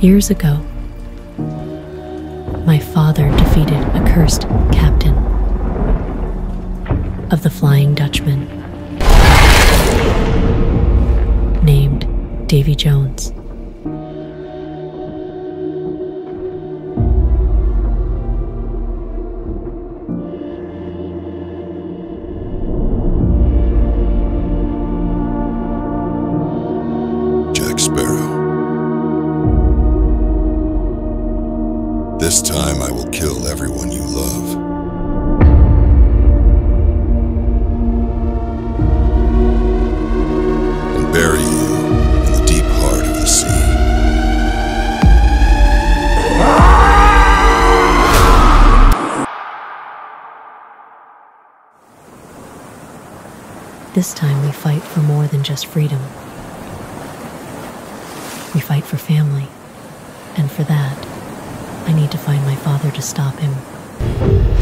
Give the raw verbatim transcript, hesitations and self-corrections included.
Years ago, my father defeated a cursed captain of the Flying Dutchman named Davy Jones. This time I will kill everyone you love and bury you. This time we fight for more than just freedom. We fight for family, and for that, I need to find my father to stop him.